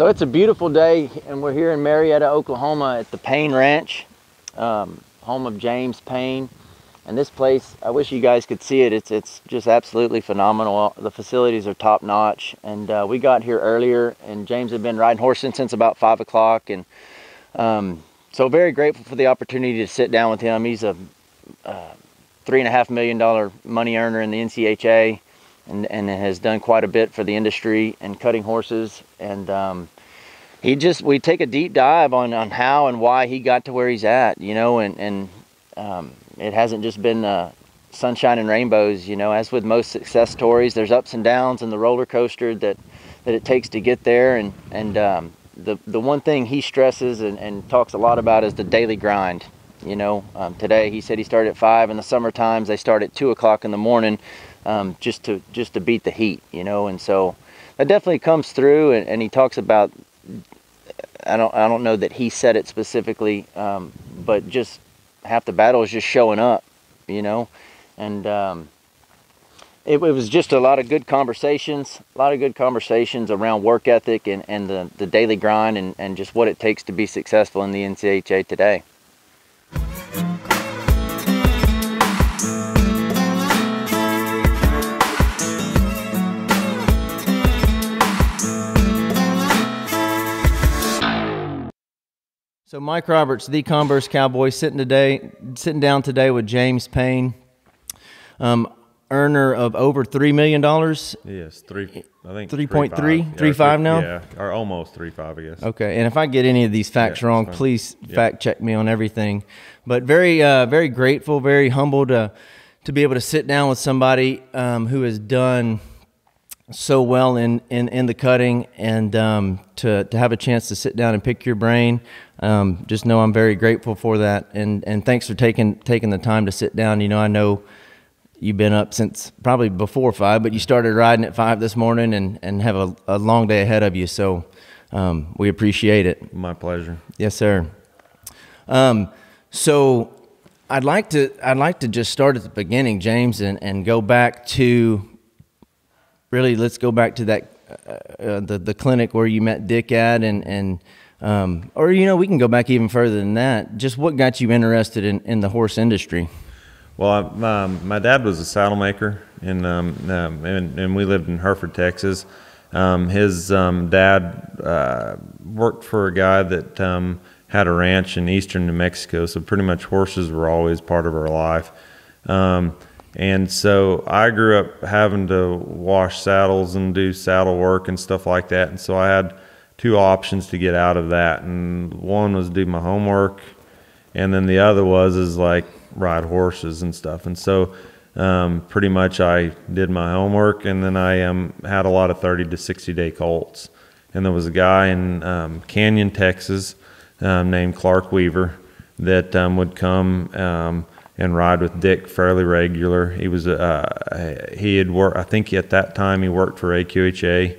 So it's a beautiful day, and we're here in Marietta, Oklahoma at the Payne Ranch, home of James Payne. And this place, I wish you guys could see it. It's just absolutely phenomenal. The facilities are top notch. And we got here earlier, and James had been riding horses since about 5 o'clock. And so very grateful for the opportunity to sit down with him. He's a $3.5 million money earner in the NCHA, and has done quite a bit for the industry and cutting horses. And we take a deep dive on how and why he got to where he's at, you know, and it hasn't just been sunshine and rainbows, you know. As with most success stories, there's ups and downs and the roller coaster that it takes to get there. And the one thing he stresses and talks a lot about is the daily grind. You know, today he said he started at 5 in the summer times. They start at 2 o'clock in the morning, just to beat the heat, you know. And so that definitely comes through. And he talks about, I don't know that he said it specifically, but just half the battle is just showing up, you know. And it was just a lot of good conversations around work ethic and the daily grind and just what it takes to be successful in the NCHA today. So Mike Roberts, the Converse Cowboy, sitting down today with James Payne, earner of over $3 million. Yes, $3.35 now. Yeah, or almost 3.5, I guess. Okay, and if I get any of these facts wrong, please fact check me on everything. But very grateful, very humbled to be able to sit down with somebody who has done so well in the cutting, and to have a chance to sit down and pick your brain. Just know I'm very grateful for that, and thanks for taking the time to sit down. You know, I know you've been up since probably before 5, but you started riding at 5 this morning and have a long day ahead of you, so we appreciate it. My pleasure. Yes, sir. So I'd like to just start at the beginning, James, and go back to, really, let's go back to that the clinic where you met Dick at, and or, you know, we can go back even further than that. Just what got you interested in the horse industry? Well, my dad was a saddle maker, and we lived in Hereford, Texas. His dad worked for a guy that had a ranch in eastern New Mexico, so pretty much horses were always part of our life. And so I grew up having to wash saddles and do saddle work and stuff like that. And so I had two options to get out of that. And one was do my homework, and then the other was like ride horses and stuff. And so pretty much I did my homework, and then I had a lot of 30 to 60 day colts. And there was a guy in Canyon, Texas, named Clark Weaver that would come and ride with Dick fairly regular. He was he had worked, I think at that time he worked for AQHA,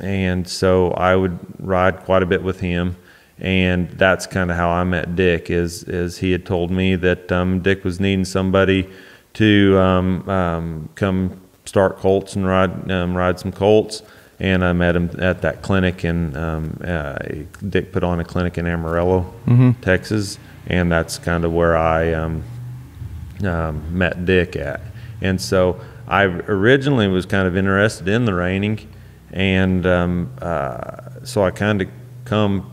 and so I would ride quite a bit with him, and that's kind of how I met Dick. Is he had told me that Dick was needing somebody to come start colts and ride some colts, and I met him at that clinic, and Dick put on a clinic in Amarillo, Texas. And that's kind of where I met Dick at. And so I originally was kind of interested in the reining, and so I kind of come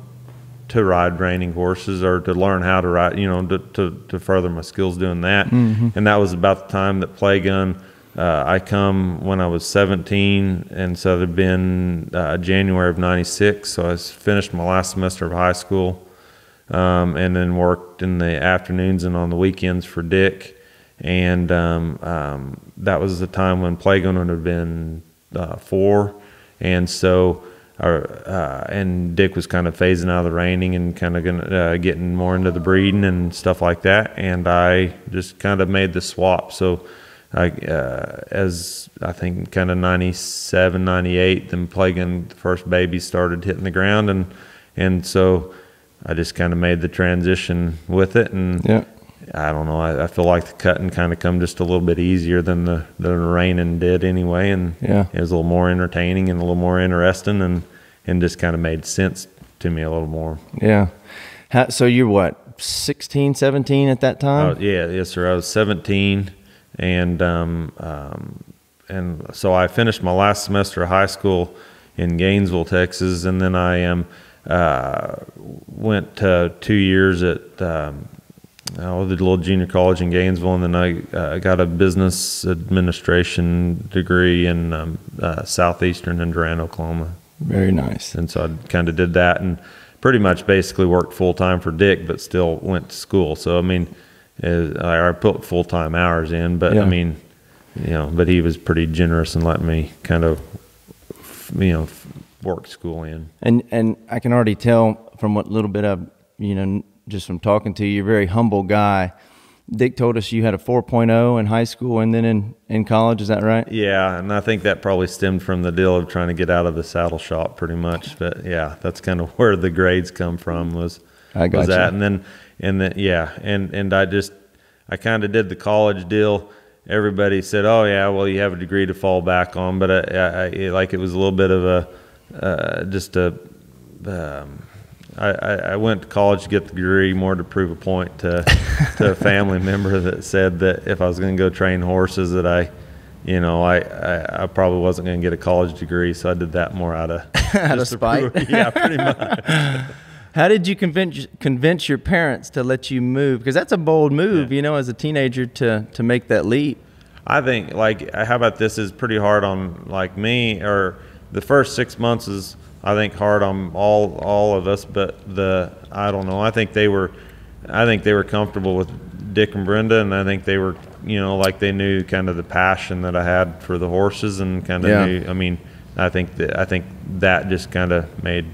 to ride reining horses, or to learn how to ride, you know, to further my skills doing that. And that was about the time that Playgun, I come when I was 17, and so it had been January of 96, so I finished my last semester of high school. And then worked in the afternoons and on the weekends for Dick, and that was the time when Playgun would have been 4, and so and Dick was kind of phasing out of the reining and kind of getting more into the breeding and stuff like that, and I just kind of made the swap. So I as I think kind of 97, 98, then Playgun, the first baby, started hitting the ground, and so I just kind of made the transition with it, and I don't know. I feel like the cutting kind of come just a little bit easier than the reining did anyway, and it was a little more entertaining and a little more interesting, and and just kind of made sense to me a little more. Yeah. How, so you're what, 16, 17 at that time? Yeah, yes, sir. I was 17, and so I finished my last semester of high school in Gainesville, Texas, and then I went 2 years at I did a little junior college in Gainesville, and then I got a business administration degree in Southeastern in Durant, Oklahoma. Very nice. And so I kind of did that and pretty much basically worked full-time for Dick, but still went to school. So, I mean, I put full-time hours in, but, yeah. I mean, you know, but he was pretty generous in letting me kind of, you know, work school in. And I can already tell from what little bit of, you know, just from talking to you, you're a very humble guy. Dick told us you had a 4.0 in high school and then in college. Is that right? Yeah, and I think that probably stemmed from the deal of trying to get out of the saddle shop pretty much. But, yeah, that's kind of where the grades come from was that. You. And then yeah, and I kind of did the college deal. Everybody said, oh, yeah, well, you have a degree to fall back on. But, it was a little bit of a I went to college to get the degree more to prove a point to a family member that said that if I was going to go train horses that I probably wasn't going to get a college degree, so I did that more out of out of spite. Yeah, pretty much. How did you convince your parents to let you move? Because that's a bold move, yeah. You know, as a teenager to make that leap. I think, like, how about this is pretty hard on, like, me, or the first 6 months is, I think, hard on all of us, but I don't know. I think they were comfortable with Dick and Brenda, and I think they were, you know, like, they knew kind of the passion that I had for the horses, and kind of knew. I mean, I think that just kind of made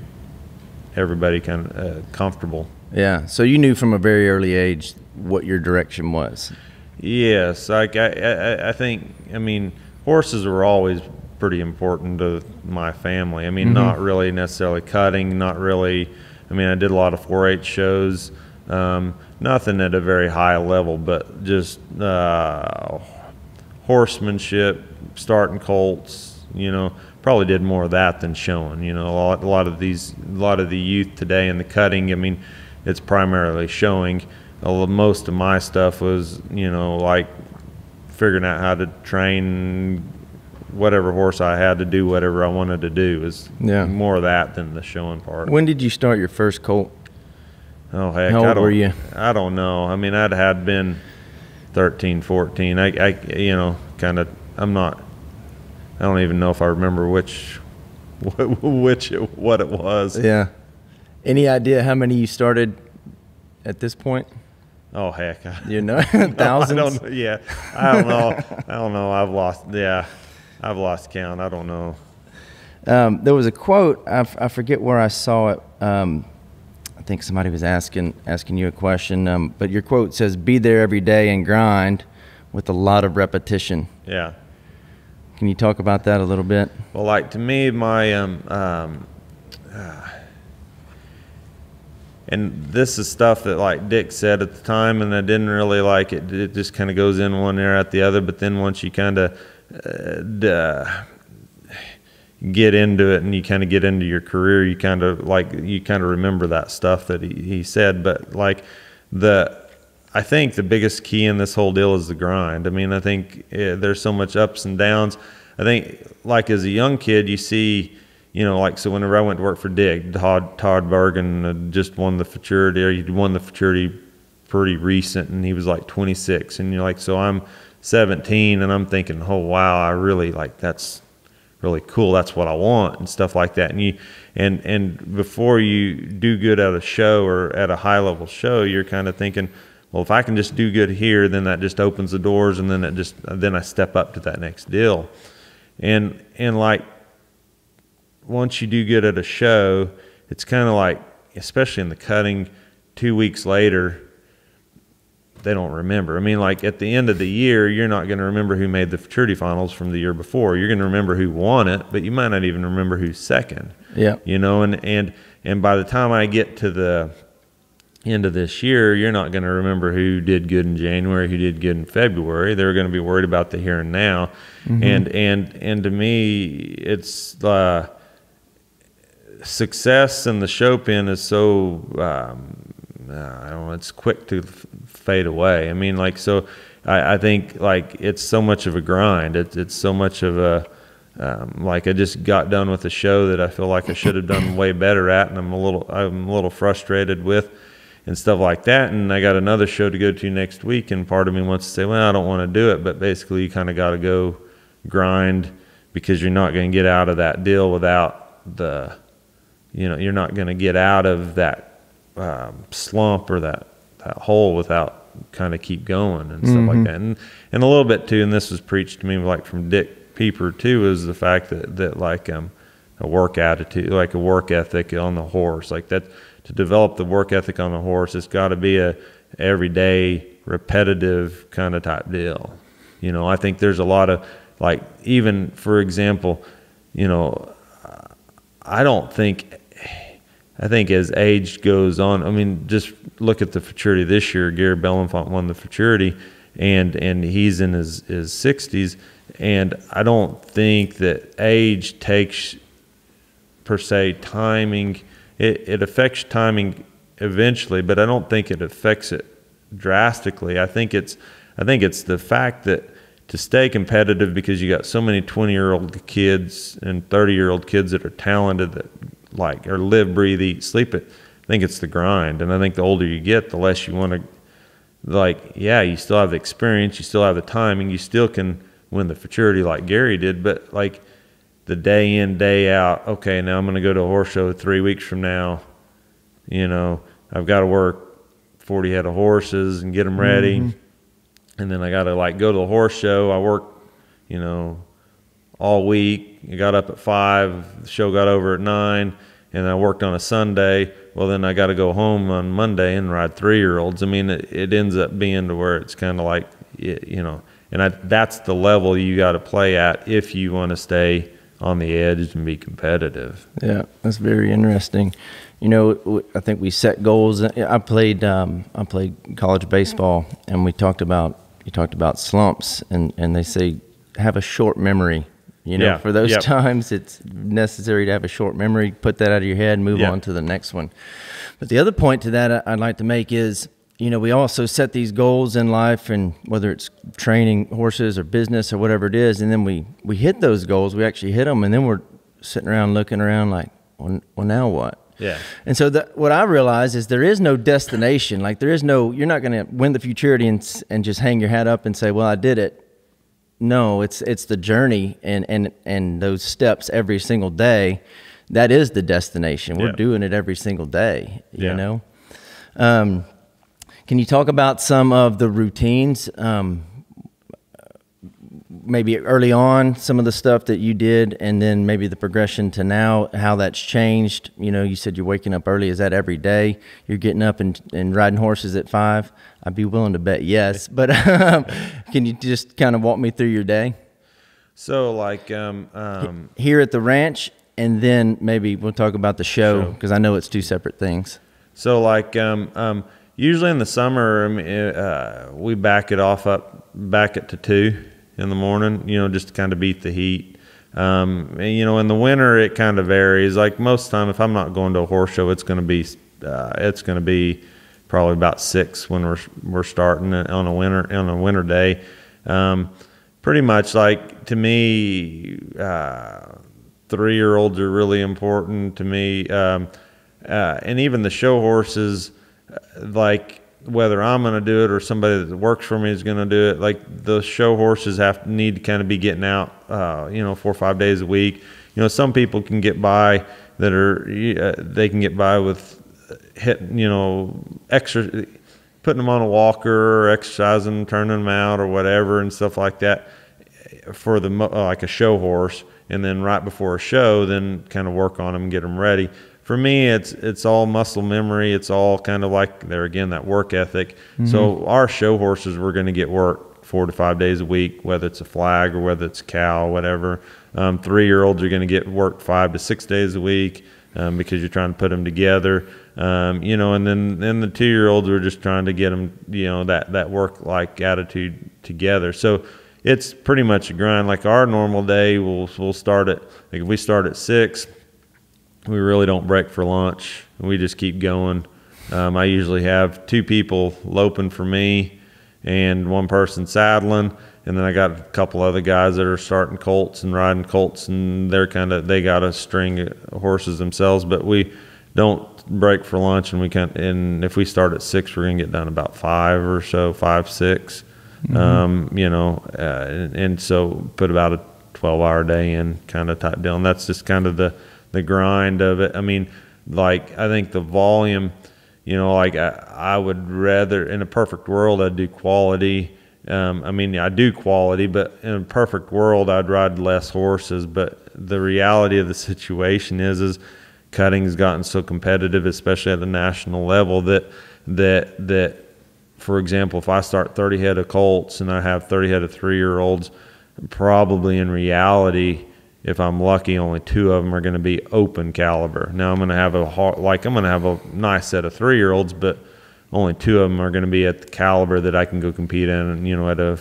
everybody kind of comfortable. Yeah. So you knew from a very early age what your direction was. Yes. Like I think. I mean, horses were always pretty important to my family. I mean, mm-hmm. Not really necessarily cutting, not really. I mean, I did a lot of 4-H shows, nothing at a very high level, but just horsemanship, starting colts, you know, probably did more of that than showing, you know, a lot of the youth today in the cutting. I mean, it's primarily showing. Most of my stuff was, you know, like figuring out how to train whatever horse I had to do whatever I wanted to do is more of that than the showing part. When did you start your first colt? Oh, heck. How old were you? I don't know. I mean, I'd had been 13, 14. I you know, kind of, I don't even know if I remember what it was. Yeah. Any idea how many you started at this point? Oh, heck. You know, thousands? No, I don't know. I've lost count. I don't know. There was a quote. I forget where I saw it. I think somebody was asking you a question. But your quote says, "Be there every day and grind with a lot of repetition." Yeah. Can you talk about that a little bit? Well, like, to me, my and this is stuff that, like, Dick said at the time, and I didn't really like it. It just kind of goes in one ear out the other. But then once you kind of get into it and you kind of get into your career, you kind of remember that stuff that he said. But, like, I think the biggest key in this whole deal is the grind. I mean, I think there's so much ups and downs. I think, like, as a young kid, you see, you know, like, so whenever I went to work for Dick, Todd Bergen just won the Futurity, or he won the Futurity pretty recent, and he was like 26, and you're like, so I'm 17, and I'm thinking, oh, wow, I really, like, that's really cool, that's what I want, and stuff like that. And and before you do good at a show or at a high level show, you're kind of thinking, well, if I can just do good here, then that just opens the doors, and then I step up to that next deal. And like, once you do good at a show, it's kind of like, especially in the cutting, 2 weeks later they don't remember. I mean, like, at the end of the year, you're not going to remember who made the Futurity finals from the year before. You're going to remember who won it, but you might not even remember who's second. Yeah. You know, and by the time I get to the end of this year, you're not going to remember who did good in January, who did good in February. They're going to be worried about the here and now. Mm-hmm. And to me, it's success in the show pen is so, I don't know, it's quick to fade away. I mean, like, so I think, like, it's so much of a grind. It's so much of a, like, I just got done with a show that I feel like I should have done way better at, and I'm a little frustrated with and stuff like that. And I got another show to go to next week, and part of me wants to say, well, I don't want to do it, but basically you kind of got to go grind, because you're not going to get out of that deal without the, you know, you're not going to get out of that slump or that hole without kind of keep going and stuff like that. And a little bit too, and this was preached to me like from Dick Pieper too, is the fact that like a work attitude, like a work ethic on the horse, like that, to develop the work ethic on the horse, it's got to be a everyday repetitive kind of type deal. You know, I think there's a lot of, like, even for example, you know, I think as age goes on, I mean, just look at the Futurity this year. Gary Bellinfont won the Futurity, and he's in his 60s. And I don't think that age takes, per se, timing. It affects timing eventually, but I don't think it affects it drastically. I think it's the fact that to stay competitive, because you got so many 20-year-old kids and 30-year-old kids that are talented that, like, or live, breathe, eat, sleep it. I think it's the grind. And I think the older you get, the less you want to, like, yeah, you still have the experience, you still have the timing, you still can win the Futurity like Gary did, but like the day in, day out, okay, now I'm going to go to a horse show 3 weeks from now. You know, I've got to work 40 head of horses and get them ready. And then I got to, like, go to the horse show. I work, you know, all week. I got up at 5, the show got over at 9, and I worked on a Sunday. Well, then I got to go home on Monday and ride 3-year-olds. I mean, it ends up being to where it's kind of like, you know, and that's the level you got to play at if you want to stay on the edge and be competitive. Yeah, that's very interesting. You know, I think we set goals. I played college baseball, and you talked about slumps, and they say have a short memory. You know, for those times, it's necessary to have a short memory. Put that out of your head, move on to the next one. But the other point to that I'd like to make is, you know, we also set these goals in life, and whether it's training horses or business or whatever it is, and then we hit those goals, we actually hit them, and then we're sitting around looking around like, well now what? Yeah. And so what I realize is there is no destination. Like, there is no, you're not going to win the Futurity and just hang your hat up and say, well, I did it. No, it's the journey and those steps every single day. That is the destination. We're doing it every single day, you know? Can you talk about some of the routines, maybe early on, some of the stuff that you did, and then maybe the progression to now, how that's changed? You know, you said you're waking up early. Is that every day? You're getting up and riding horses at 5? I'd be willing to bet yes, but can you just kind of walk me through your day? So, like, here at the ranch, and then maybe we'll talk about the show, because I know it's two separate things. So, like, usually in the summer, I mean, we back it to 2 in the morning, you know, just to kind of beat the heat. And, you know, in the winter, it kind of varies. Like, most of the time, if I'm not going to a horse show, it's going to be probably about 6 when we're starting on a winter day. Pretty much, like, to me, 3-year-olds are really important to me. And even the show horses, like, whether I'm going to do it or somebody that works for me is going to do it, like, the show horses need to kind of be getting out, you know, 4 or 5 days a week. You know, some people can get by with hitting, you know, putting them on a walker or exercising, turning them out or whatever and stuff like that for the, like, a show horse. And then right before a show, then kind of work on them, get them ready. For me, it's all muscle memory. It's all kind of like, there again, that work ethic. So our show horses were going to get work 4 to 5 days a week, whether it's a flag or whether it's a cow, whatever. 3-year-olds are going to get work 5 to 6 days a week, because you're trying to put them together. You know, and then the 2-year-olds are just trying to get them, you know, that work-like attitude together. So it's pretty much a grind. Like, our normal day, we'll start at, like, if we start at 6, We really don't break for lunch. We just keep going. I usually have two people loping for me and one person saddling. And then I got a couple other guys that are starting colts and riding colts, and they're kind of, they got a string of horses themselves, but we don't break for lunch. And we can, and if we start at 6, we're going to get done about 5 or so, 5, 6, mm-hmm. You know, and so put about a 12-hour day in kind of type deal. And that's just kind of the grind of it. I mean, like, I think the volume, you know, like I would rather, in a perfect world, I'd do quality. I mean, I do quality, but in a perfect world, I'd ride less horses. But the reality of the situation is cutting's gotten so competitive, especially at the national level, that for example, if I start 30 head of colts and I have 30 head of 3-year-olds, probably in reality, if I'm lucky, only 2 of them are going to be open caliber. Now I'm going to have a nice set of 3-year-olds, but only 2 of them are going to be at the caliber that I can go compete in, you know, at a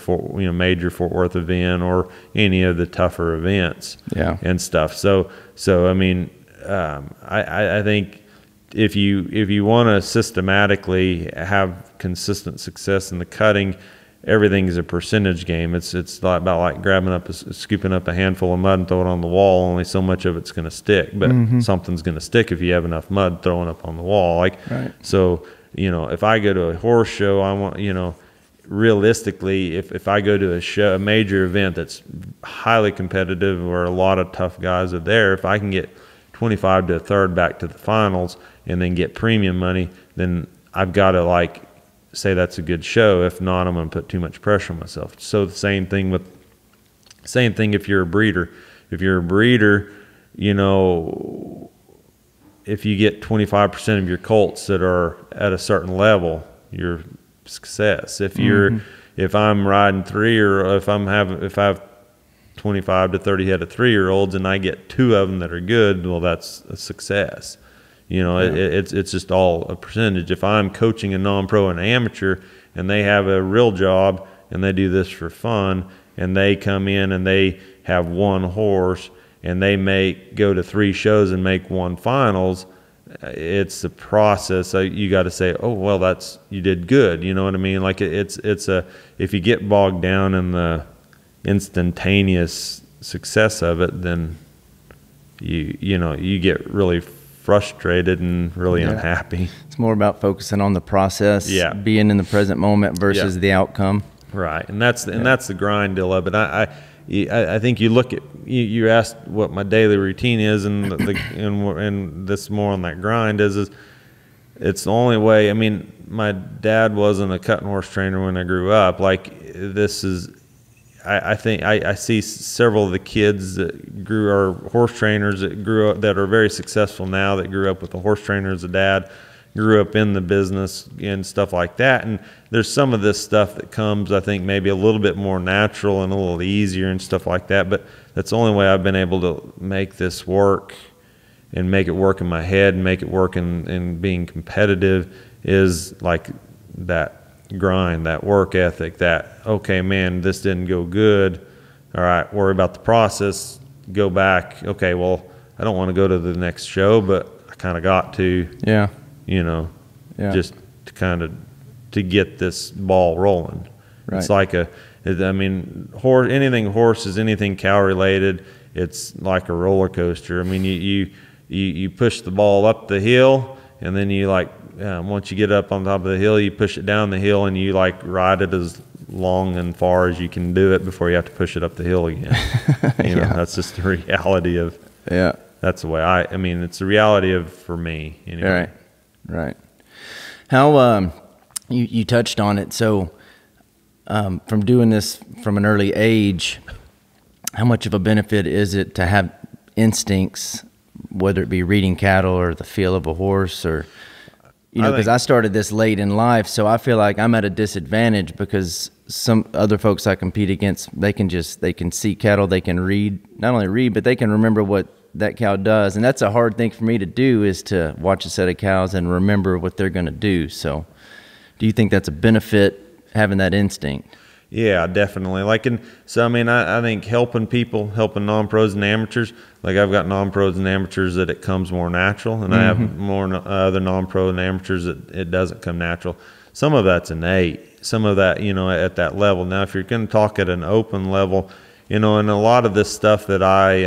major Fort Worth event or any of the tougher events, and stuff. So I mean, I think if you want to systematically have consistent success in the cutting, everything is a percentage game. It's about like scooping up a handful of mud and throwing it on the wall. Only so much of it's going to stick, but mm-hmm. something's going to stick if you have enough mud throwing up on the wall. Like, right. So, you know, if I go to a horse show, I want, you know, realistically, if I go to a major event that's highly competitive where a lot of tough guys are there, if I can get 25 to a third back to the finals and then get premium money, then I've got to like say that's a good show. If not, I'm going to put too much pressure on myself. So the same thing if you're a breeder. If you're a breeder, you know, if you get 25% of your colts that are at a certain level, your success. If you're mm-hmm. if I'm riding 3 or if I have 25 to 30 head of 3-year-olds and I get 2 of them that are good, well, that's a success. You know, yeah. it's just all a percentage. If I'm coaching a non-pro and amateur and they have a real job and they do this for fun and they come in and they have one horse and they go to 3 shows and make 1 finals, it's the process. So you got to say, oh, well, you did good. You know what I mean? Like if you get bogged down in the instantaneous success of it, then you know, you get really frustrated and really unhappy. It's more about focusing on the process, being in the present moment versus the outcome, right? And that's the grind deal of it. I think you look at, you asked what my daily routine is, and this more on that grind is it's the only way. I mean, my dad wasn't a cutting horse trainer when I grew up. Like, this is, I think I see several of the kids that horse trainers that grew up, that are very successful now, that grew up with a horse trainer as a dad, grew up in the business and stuff like that. And there's some of this stuff that comes, I think, maybe a little bit more natural and a little easier and stuff like that. But that's the only way I've been able to make this work and make it work in my head and make it work in being competitive, is like that grind, that work ethic, that, okay, man, this didn't go good, all right, worry about the process, go back, okay, well, I don't want to go to the next show, but I kind of got to, you know, just to kind of to get this ball rolling, right. It's like anything horses, anything cow related, it's like a roller coaster. I mean, you push the ball up the hill, and then you like, once you get up on top of the hill, you push it down the hill, and you like ride it as long and far as you can do it before you have to push it up the hill again. You know, that's just the reality of, that's the way I mean, it's the reality of, for me, anyway. Right. How, you touched on it. So, from doing this from an early age, how much of a benefit is it to have instincts, whether it be reading cattle or the feel of a horse, or, you know, because I started this late in life, so I feel like I'm at a disadvantage, because some other folks I compete against, they can see cattle, they can read, not only read, but they can remember what that cow does. And that's a hard thing for me to do, is to watch a set of cows and remember what they're going to do. So do you think that's a benefit, having that instinct? Yeah, definitely. Like, and so I mean, I think helping people, helping non-pros and amateurs. Like, I've got non-pros and amateurs that it comes more natural, and I have more other non-pro and amateurs that it doesn't come natural. Some of that's innate. Some of that, you know, at that level. Now, if you're going to talk at an open level, you know, and a lot of this stuff that I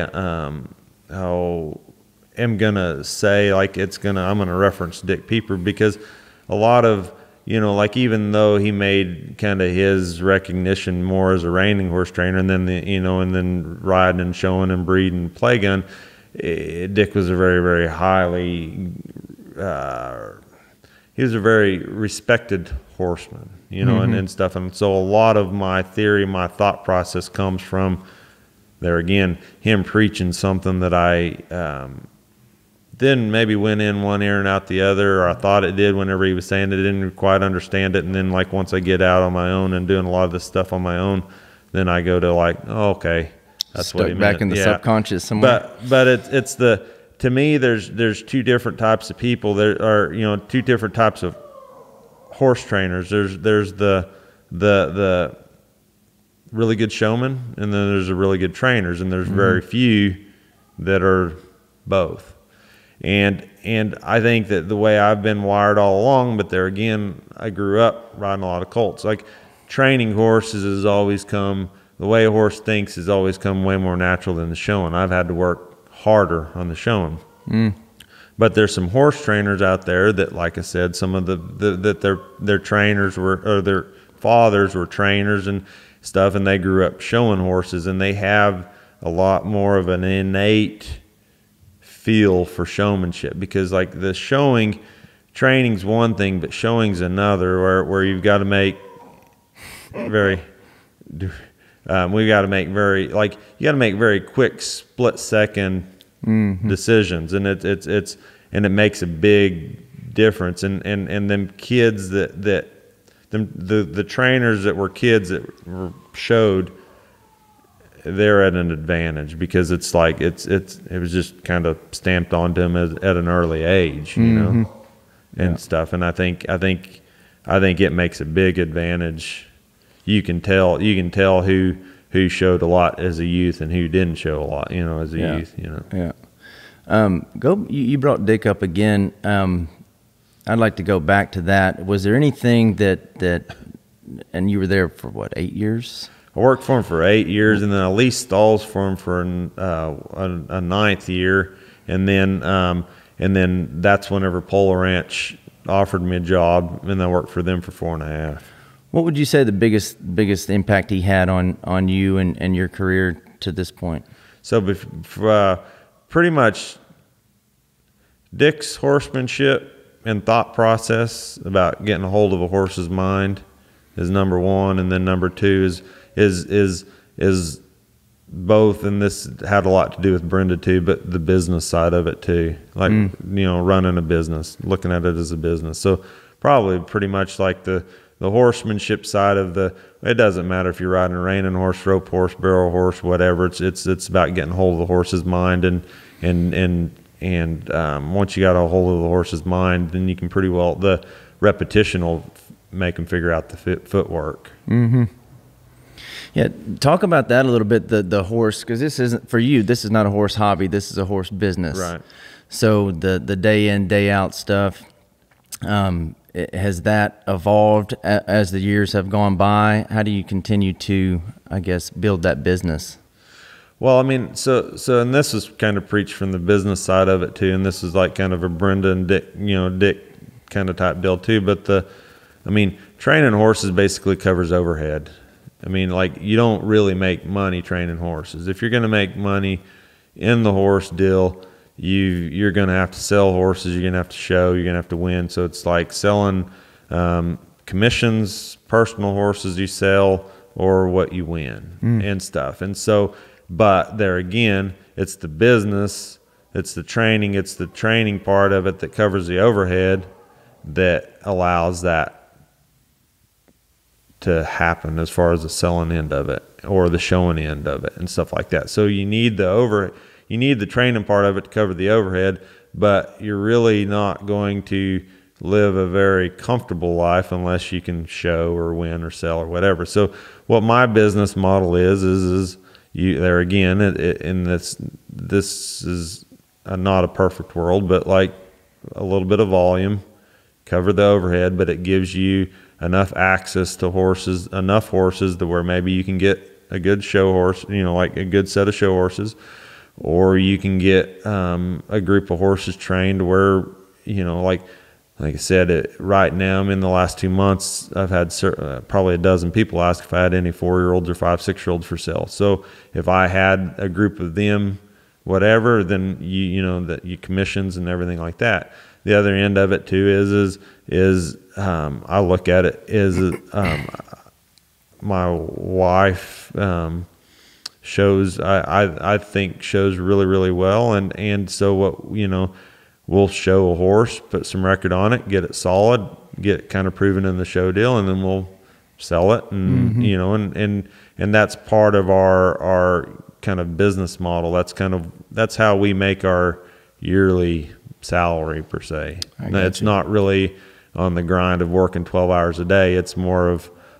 am gonna say, like, I'm gonna reference Dick Pieper, because a lot of, you know, like, even though he made kind of his recognition more as a reining horse trainer, and then, you know, and then riding and showing and breeding Playgun, Dick was a very, very highly, he was a very respected horseman, you know, and stuff. And so a lot of my theory, my thought process comes from there again, him preaching something that I, then maybe went in one ear and out the other, or I thought it did whenever he was saying it. I didn't quite understand it. And then, like, once I get out on my own and doing a lot of this stuff on my own, then I go to, like, oh, okay, that's stuck what he meant. Back in the subconscious somewhere. But it's the, to me, there's two different types of people. There are, you know, two different types of horse trainers. There's the really good showman, and then there's the really good trainers, and there's very few that are both. And I think that the way I've been wired all along, but there again, I grew up riding a lot of colts. Like, training horses has always come, the way a horse thinks has always come way more natural than the showing. I've had to work harder on the showing. But there's some horse trainers out there that, like I said, some of that their trainers were, or their fathers were trainers and stuff, and they grew up showing horses, and they have a lot more of an innate feel for showmanship, because, like, the showing, training's one thing, but showing's another, where you've got to make very you got to make very quick split second decisions, and it makes a big difference. And them kids the trainers that were kids that showed, they're at an advantage, because it's like it was just kind of stamped onto them at an early age, you know, and stuff. And I think it makes a big advantage. You can tell who showed a lot as a youth and who didn't show a lot, you know, as a youth, you know. You brought Dick up again. I'd like to go back to that. Was there anything that and you were there for what, 8 years? I worked for him for 8 years, and then I leased stalls for him for a ninth year, and then that's whenever Polar Ranch offered me a job, and I worked for them for 4.5. What would you say the biggest impact he had on you and your career to this point? So, pretty much, Dick's horsemanship and thought process about getting a hold of a horse's mind is number one, and then number two is both, and this had a lot to do with Brenda too, but the business side of it too, like, you know, running a business, looking at it as a business. So probably pretty much like the horsemanship side of the, it doesn't matter if you're riding a reining horse, rope horse, barrel horse, whatever, it's about getting hold of the horse's mind, and once you got a hold of the horse's mind, then you can pretty well, the repetition will make them figure out the footwork. Yeah, talk about that a little bit, the horse, because this isn't, for you, this is not a horse hobby, this is a horse business. Right. So the day in, day out stuff, has that evolved as the years have gone by? How do you continue to, I guess, build that business? Well, I mean, so and this is kind of preached from the business side of it too, and this is like kind of a Brenda and Dick, you know, Dick kind of type deal too, but training horses basically covers overhead. I mean, like, you don't really make money training horses. If you're going to make money in the horse deal, you're going to have to sell horses, you're going to have to show, you're going to have to win. So it's like selling commissions, personal horses you sell, or what you win and stuff. And so, but there again, it's the business, it's the training part of it that covers the overhead that allows that to happen, as far as the selling end of it or the showing end of it and stuff like that. So you need the training part of it to cover the overhead, but you're really not going to live a very comfortable life unless you can show or win or sell or whatever. So what my business model is you there again, and this is not a perfect world, but like a little bit of volume, cover the overhead, but it gives you enough access to horses, enough horses to where maybe you can get a good show horse, you know, like a good set of show horses, or you can get a group of horses trained where, you know, like I said, right now, I'm in the last 2 months, I've had probably a dozen people ask if I had any 4-year-olds or 5-6-year-olds for sale. So if I had a group of them, whatever, then you know that you commissions and everything like that. The other end of it too is I look at it is my wife shows I think shows really well, and so what, you know, we'll show a horse, put some record on it, get it solid, get it kind of proven in the show deal, and then we'll sell it, and you know, and that's part of our kind of business model. That's how we make our yearly salary per se. It's not really on the grind of working 12 hours a day. It's more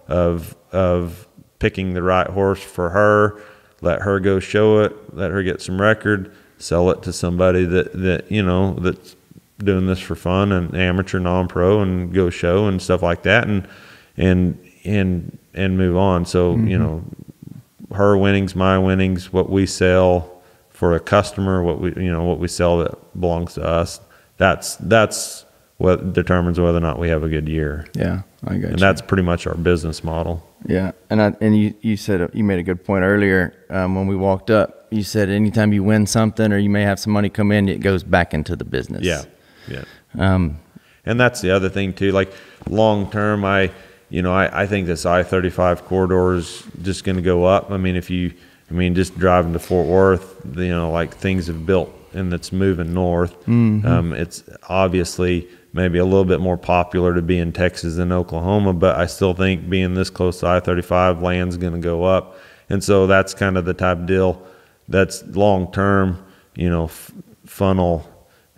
of picking the right horse for her, let her go show it, let her get some record, sell it to somebody that you know, that's doing this for fun and amateur, non-pro, and go show and stuff like that, and move on. So you know, her winnings, my winnings, what we sell for a customer, what we sell that belongs to us, that's what determines whether or not we have a good year. Yeah, I got you. And that's pretty much our business model. Yeah, and you said, you made a good point earlier when we walked up. You said anytime you win something or you may have some money come in, it goes back into the business. Yeah. And that's the other thing too. Like long term, I think this I-35 corridor is just going to go up. I mean, just driving to Fort Worth, you know, like things have built and it's moving north. It's obviously maybe a little bit more popular to be in Texas than Oklahoma, but I still think being this close to I-35, land's going to go up. And so that's kind of the type of deal that's long term, you know, funnel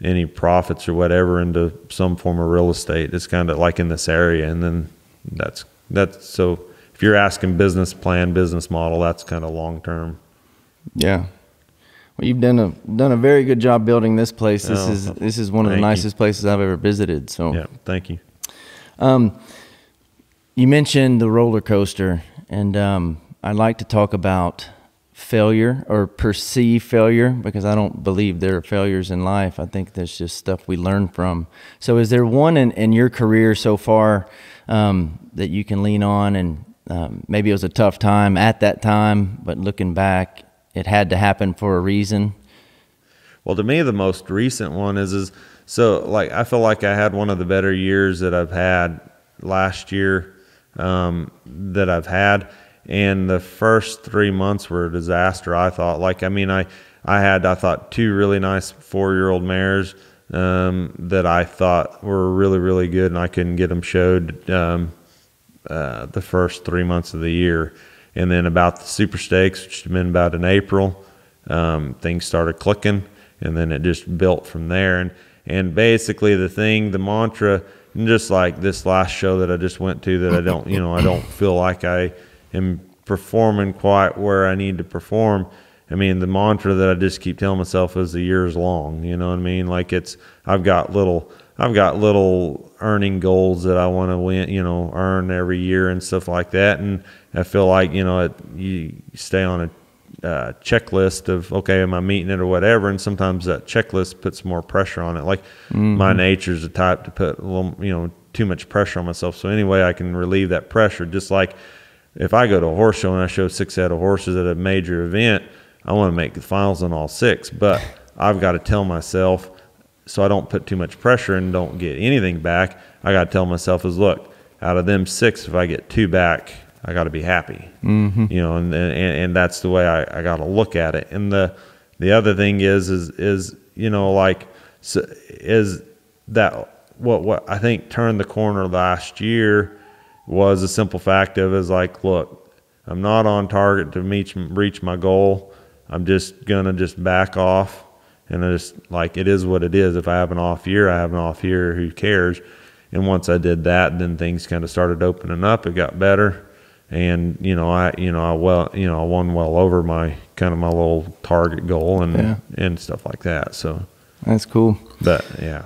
any profits or whatever into some form of real estate. It's kind of like in this area, and then that's so if you're asking business plan, business model, that's kind of long term. Yeah, well, you've done a very good job building this place. This is one of the nicest places I've ever visited, so yeah, thank you. You mentioned the roller coaster, and I'd like to talk about failure or perceived failure, because I don't believe there are failures in life. I think there's just stuff we learn from. So is there one in your career so far that you can lean on, and maybe it was a tough time at that time, but looking back, it had to happen for a reason? Well, to me, the most recent one is so, like, I feel like I had one of the better years that I've had last year that I've had. And the first 3 months were a disaster, I thought. Like, I mean, I thought 2 really nice 4-year-old mares that I thought were really good, and I couldn't get them showed the first 3 months of the year. And then about the Super Stakes, which had been about in April, things started clicking, and then it just built from there. And basically the mantra, and just like this last show that I just went to, that I don't feel like I am performing quite where I need to perform. I mean, the mantra that I just keep telling myself is the year's long, you know what I mean? Like, I've got little earning goals that I want to win, you know, earn every year and stuff like that. And I feel like, you know, you stay on a checklist of, okay, am I meeting it or whatever? And sometimes that checklist puts more pressure on it. Like my nature's the type to put a little, you know, too much pressure on myself. So anyway, I can relieve that pressure. Just like, if I go to a horse show and I show 6 head of horses at a major event, I want to make the finals on all 6, but I've got to tell myself, so I don't put too much pressure and don't get anything back, I got to tell myself is, look, out of them 6, if I get 2 back, I got to be happy. You know, and that's the way I got to look at it. And the other thing is you know, like, so is that what I think turned the corner last year was a simple fact of is like, look, I'm not on target to reach my goal. I'm just gonna back off, and I just, like, it is what it is. If I have an off year, I have an off year. Who cares? And once I did that, then things kind of started opening up. It got better. And, I won well over my my little target goal and stuff like that. So that's cool. But yeah.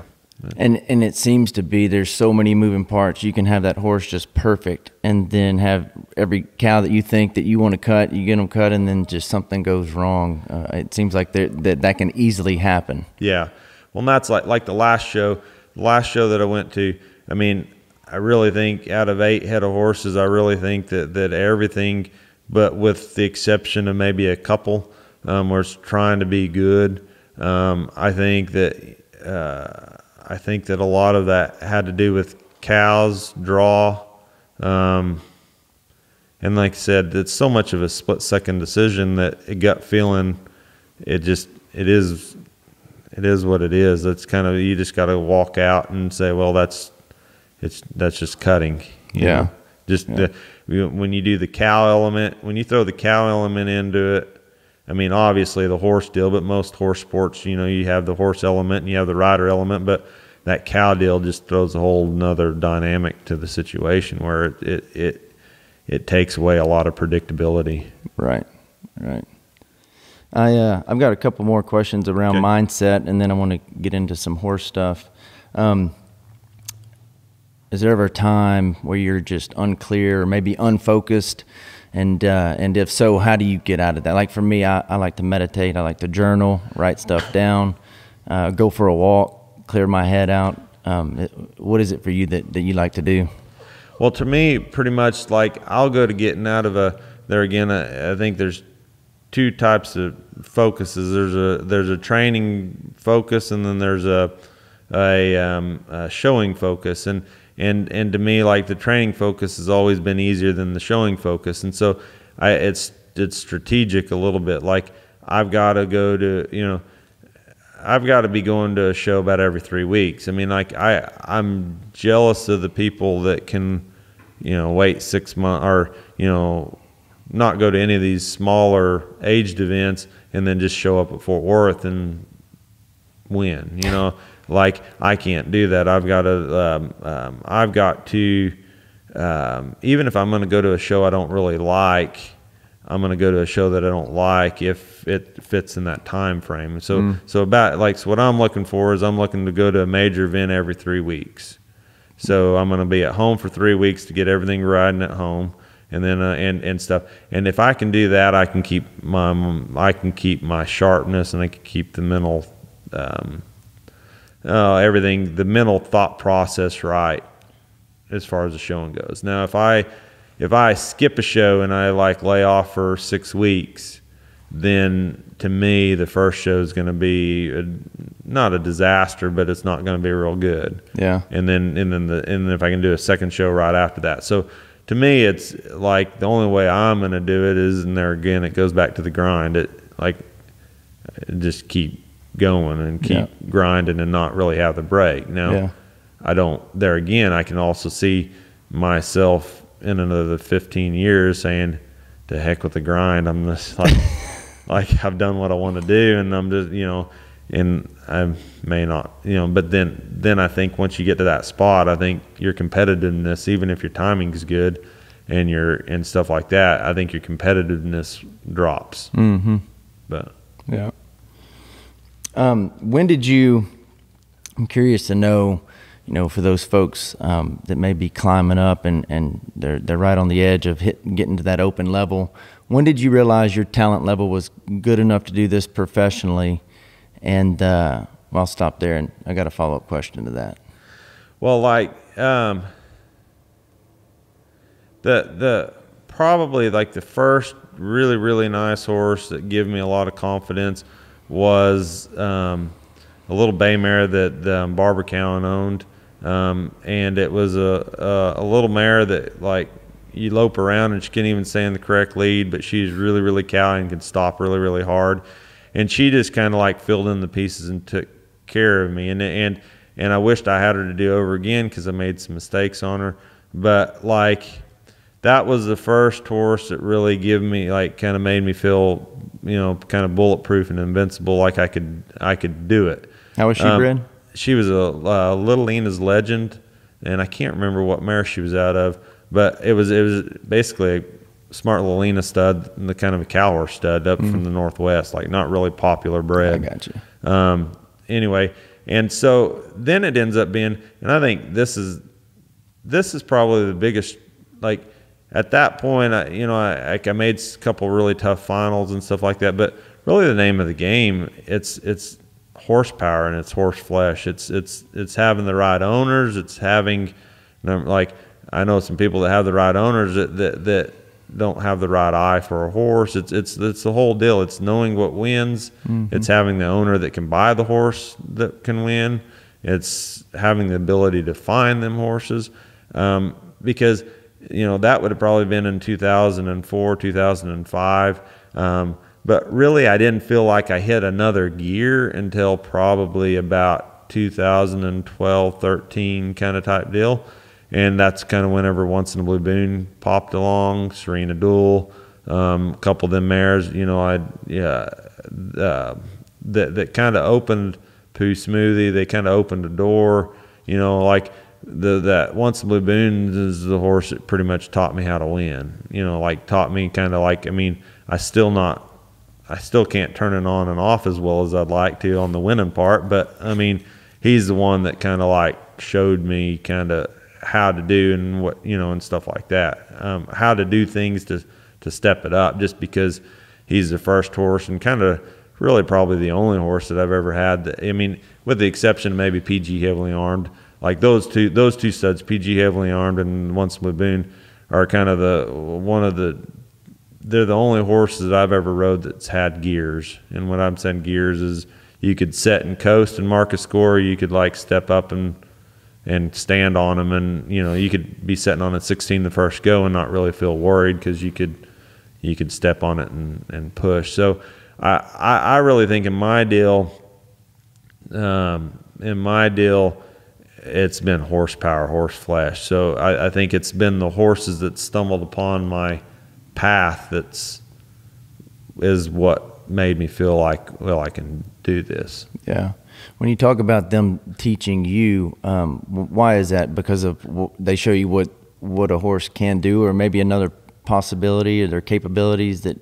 And it seems to be there's so many moving parts. You can have that horse just perfect and then have every cow that you think that you want to cut, you get them cut, and then just something goes wrong. It seems like that can easily happen. Yeah. Well, and that's like the last show that I went to. I mean, I really think out of 8 head of horses, I really think that everything, but with the exception of maybe a couple, where it's trying to be good. I think that a lot of that had to do with cows, draw. And like I said, it's so much of a split second decision that a gut feeling, it is what it is. That's kind of, you just got to walk out and say, well, that's just cutting. You know? When you do the cow element, when you throw the cow element into it, I mean, obviously the horse deal, but most horse sports, you have the horse element and you have the rider element, but that cow deal just throws a whole nother dynamic to the situation where it takes away a lot of predictability. Right. I've got a couple more questions around mindset, and then I want to get into some horse stuff. Is there ever a time where you're just unclear or maybe unfocused? And if so, how do you get out of that? Like for me, I like to meditate. I like to journal, write stuff down, go for a walk, clear my head out. What is it for you that you like to do? Well, to me, pretty much like I'll go to getting out of I think there's two types of focuses. There's a training focus, and then there's a showing focus. And to me, like the training focus has always been easier than the showing focus, and so it's strategic a little bit. Like I've got to go to I've got to be going to a show about every 3 weeks. I mean, like I'm jealous of the people that can wait 6 months or not go to any of these smaller aged events and then just show up at Fort Worth and win. Like I can't do that. I've got to, even if I'm going to go to a show I don't really like, I'm going to go to a show that I don't like if it fits in that time frame. So what I'm looking for is I'm looking to go to a major event every 3 weeks. So I'm going to be at home for 3 weeks to get everything riding at home, and then and stuff. And if I can do that, I can keep my sharpness, and I can keep the mental. Everything, the mental thought process, right, as far as the showing goes. Now, if I skip a show and I like lay off for 6 weeks, then to me the first show is going to be not a disaster, but it's not going to be real good. Yeah. And then if I can do a second show right after that, so to me it's like the only way I'm going to do it is, and there again it goes back to the grind. Just keep going and keep grinding and not really have the break. There again, I can also see myself in another 15 years saying, to heck with the grind. I'm just like, I've done what I want to do, and I'm just, and I may not, but then I think once you get to that spot, I think your competitiveness, even if your timing's good and and stuff like that, I think your competitiveness drops. Mm-hmm. But yeah. I'm curious to know, for those folks that may be climbing up and they're right on the edge of getting to that open level, when did you realize your talent level was good enough to do this professionally? And I'll stop there, and I got a follow-up question to that. Well, probably like the first really, really nice horse that gave me a lot of confidence was a little bay mare that Barbara Cowan owned, and it was a little mare that like you lope around and she can't even stand the correct lead, but she's really, really cowy and can stop really, really hard, and she just kind of like filled in the pieces and took care of me, and I wished I had her to do over again because I made some mistakes on her, but like that was the first horse that really gave me like kind of made me feel kind of bulletproof and invincible, like I could do it. How was she, Bryn? She was a Little Lena's Legend. and I can't remember what mare she was out of, but it was basically a smart Little Lena stud, and the kind of a cow horse stud up from the Northwest, like not really popular bred. I got you. Anyway, and so then it ends up being, and I think this is probably the biggest, like at that point, I made a couple really tough finals and stuff like that, but really the name of the game, it's horsepower and it's horse flesh. It's having the right owners. It's having, like, I know some people that have the right owners that don't have the right eye for a horse. It's the whole deal. It's knowing what wins. Mm-hmm. It's having the owner that can buy the horse that can win. It's having the ability to find them horses, because that would have probably been in 2004, 2005. But really, I didn't feel like I hit another gear until probably about 2012, 13 kind of type deal. And that's kind of whenever Once in a Blu Boon popped along, Serena Duel, a couple of them mares, that kind of opened Pooh Smoothie. They kind of opened the door, like that Once in a Blu Boon is the horse that pretty much taught me how to win, taught me kind of like, I still can't turn it on and off as well as I'd like to on the winning part, but he's the one that kind of like showed me kind of how to do and what, and stuff like that. How to do things to step it up, just because he's the first horse and kind of really probably the only horse that I've ever had that, with the exception of maybe PG Heavily Armed, like those two studs, PG Heavily Armed and Once in a Blu Boon, are kind of they're the only horses that I've ever rode that's had gears. And what I'm saying gears is you could set and coast and mark a score, or you could like step up and stand on them. And, you could be setting on a 16 the first go and not really feel worried, because you could step on it and push. So I really think in my deal, it's been horsepower, horse flesh. So I think it's been the horses that stumbled upon my path is what made me feel like, well, I can do this. Yeah. When you talk about them teaching you, why is that? Because of they show you what a horse can do, or maybe another possibility, or their capabilities that.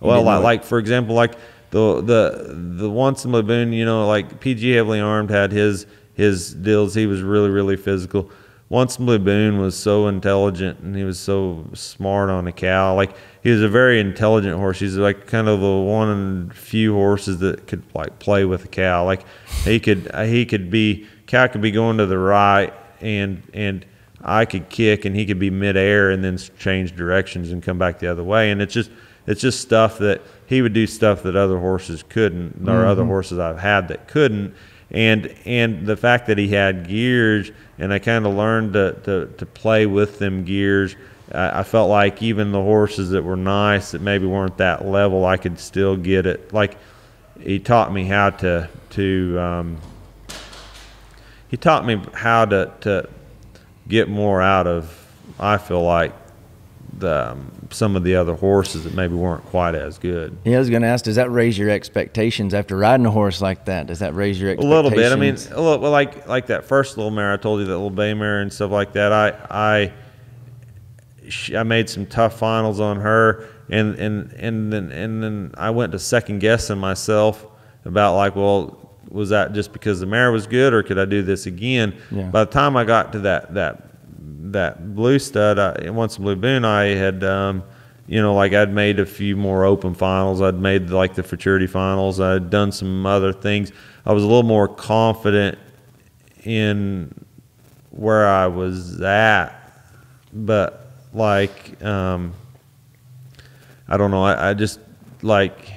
Well, like for example, like the Once in a Blu Boon, like PG Heavily Armed had his deals. He was really, really physical. Once in a Blu Boon was so intelligent, and he was so smart on a cow. Like, he was a very intelligent horse. He's like kind of the one and few horses that could like play with a cow. Like, cow could be going to the right, and I could kick, and he could be midair and then change directions and come back the other way. And it's just stuff that he would do, stuff that other horses couldn't, or other horses I've had that couldn't. And the fact that he had gears, and I kind of learned to play with them gears. I felt like even the horses that were nice, that maybe weren't that level, I could still get it. Like, he taught me how to get more out of, I feel like, some of the other horses that maybe weren't quite as good. Yeah, I was going to ask, does that raise your expectations after riding a horse like that? Does that raise your expectations? A little bit. Like that first little mare I told you, that little bay mare and stuff like that, I made some tough finals on her, and then I went to second guessing myself about, like, well, was that just because the mare was good, or could I do this again? Yeah. By the time I got to that blue stud, Once in a Blu Boon, I had, I'd made a few more open finals. I'd made like the Futurity finals. I'd done some other things. I was a little more confident in where I was at, but like, I don't know. I just, like,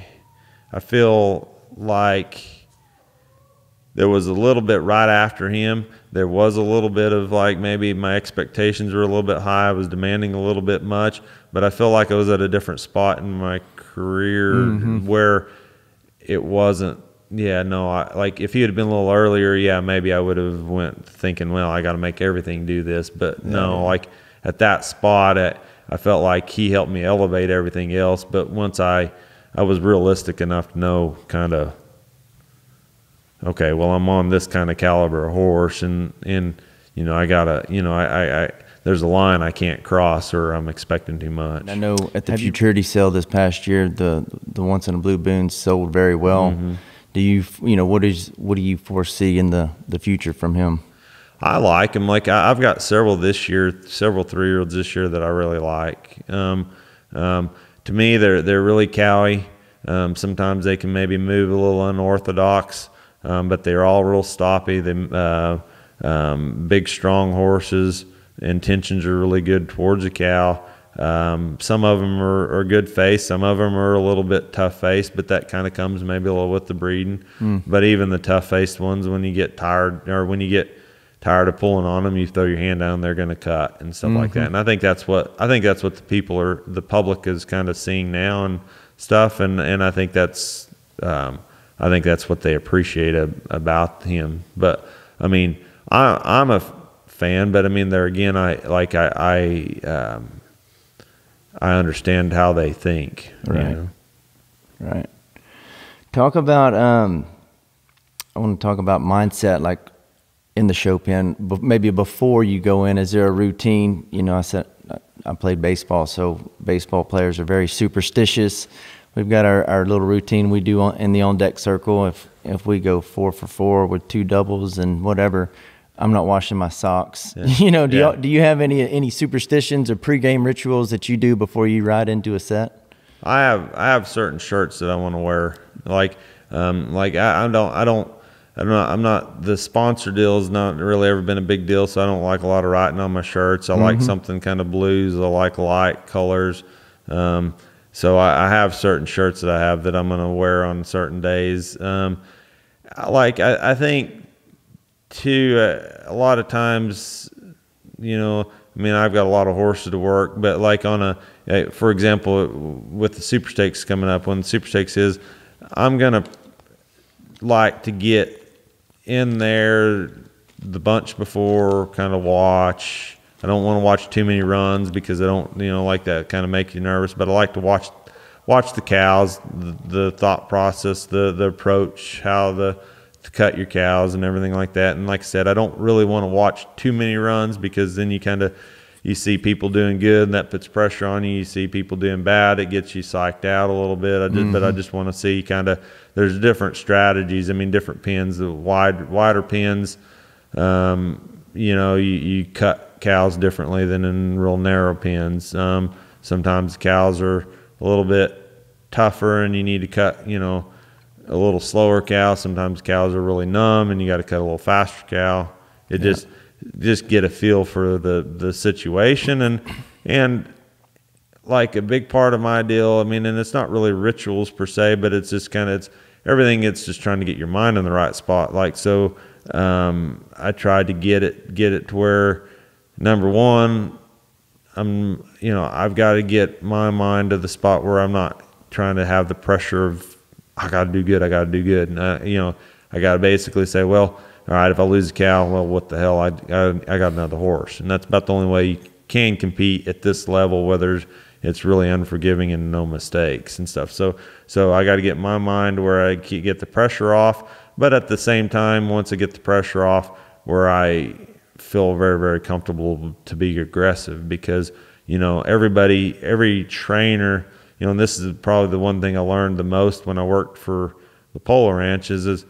I feel like there was a little bit right after him. There was a little bit of, like, maybe my expectations were a little bit high. I was demanding a little bit much, but I feel like I was at a different spot in my career where it wasn't. Yeah, no, like if he had been a little earlier, yeah, maybe I would have went thinking, well, I got to make everything do this. But no, like at that spot, I felt like he helped me elevate everything else. But once I was realistic enough to know kind of, okay, well, I'm on this kind of caliber of horse, and you know, I gotta, you know, I there's a line I can't cross or I'm expecting too much. And I know at the Futurity sale this past year, the Once in a Blu Boon sold very well. Mm-hmm. Do you know, what do you foresee in the future from him? I like him. Like I've got several this year, several 3-year-olds this year that I really like. To me, they're really cowy. Sometimes they can maybe move a little unorthodox, but they're all real stoppy. They big, strong horses. Intentions are really good towards a cow. Some of them are good face. Some of them are a little bit tough face, but that kind of comes maybe a little with the breeding. Mm. But even the tough faced ones, when you get tired or when you get tired of pulling on them, you throw your hand down, they're going to cut and stuff like that. And I think that's what the public is kind of seeing now and stuff. And I think that's what they appreciate about him. But I mean, I'm a fan, but I mean, there again, I understand how they think. Right. You know? Right. Talk about, I want to talk about mindset, like, in the show pen, but maybe before you go in, is there a routine? You know, I said I played baseball, so baseball players are very superstitious. We've got our little routine we do in the on deck circle. If we go 4 for 4 with 2 doubles and whatever, I'm not washing my socks. Yeah. You know, do you have any superstitions or pregame rituals that you do before you ride into a set? I have certain shirts that I want to wear. Like I'm not the sponsor deal's not really ever been a big deal, so I don't like a lot of writing on my shirts. I like something kind of blues. I like light colors. So I have certain shirts that I have that I'm going to wear on certain days. I think too, a lot of times, you know, I mean, I've got a lot of horses to work, but like on for example, with the Super Stakes coming up, when the Super Stakes is, I'm going to like to get in there the bunch before, kind of watch. I don't want to watch too many runs because I don't, you know, like that kind of make you nervous, but I like to watch the cows, the thought process, the approach, how to cut your cows and everything like that. And like I said, I don't really want to watch too many runs because then you kind of, you see people doing good and that puts pressure on you. You see people doing bad, it gets you psyched out a little bit. But I just want to see kind of, there's different strategies. I mean, different pins, the wider pins, you know, you cut cows differently than in real narrow pins. Sometimes cows are a little bit tougher and you need to cut, you know, a little slower cow. Sometimes cows are really numb and you got to cut a little faster cow. Just get a feel for the situation. And like a big part of my deal, I mean, and it's not really rituals per se, but it's just kind of, it's everything. It's just trying to get your mind in the right spot. Like, so, I tried to get it to where, number one, you know, I've got to get my mind to the spot where I'm not trying to have the pressure of, I got to do good. And you know, I got to basically say, well, all right, if I lose a cow, well, what the hell? I got another horse. And that's about the only way you can compete at this level, whether it's really unforgiving and no mistakes and stuff. So I got to get my mind where I get the pressure off. But at the same time, once I get the pressure off, where I feel very, very comfortable to be aggressive because, you know, every trainer, you know, and this is probably the one thing I learned the most when I worked for the Polar Ranch is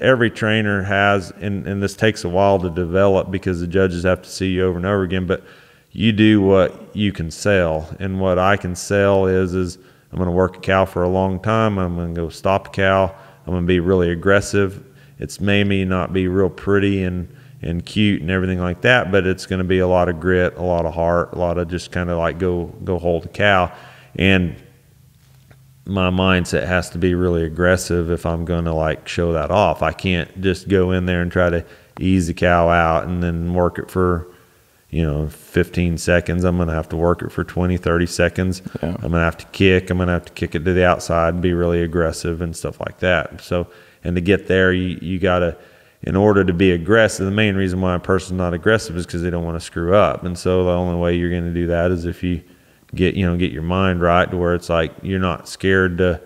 every trainer has, and this takes a while to develop because the judges have to see you over and over again, but you do what you can sell. And what I can sell is I'm going to work a cow for a long time. I'm going to go stop a cow. I'm going to be really aggressive. It's maybe not be real pretty and cute and everything like that, but it's going to be a lot of grit, a lot of heart, a lot of just kind of like go hold a cow. And my mindset has to be really aggressive if I'm going to like show that off. I can't just go in there and try to ease the cow out and then work it for, you know, 15 seconds. I'm going to have to work it for 20, 30 seconds. Yeah. I'm going to have to kick. I'm going to have to kick it to the outside and be really aggressive and stuff like that. So, and to get there, you got to, in order to be aggressive, the main reason why a person's not aggressive is because they don't want to screw up. And so the only way you're going to do that is if you get your mind right to where it's like you're not scared to